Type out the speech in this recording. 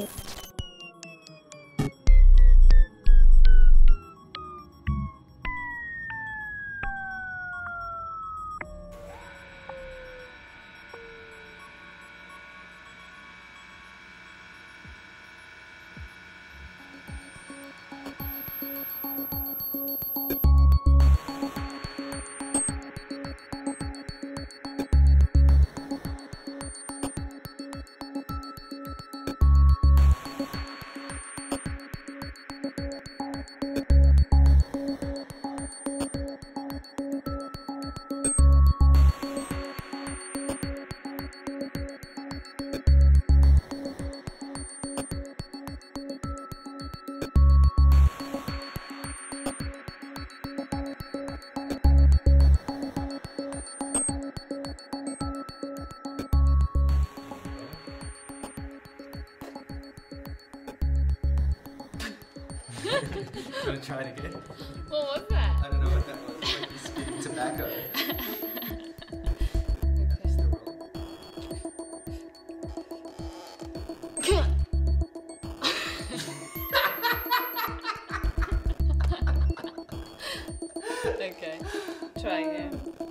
I'm gonna try it again. What was that? I don't know what that was. Like just getting tobacco. Okay. Okay. Try again.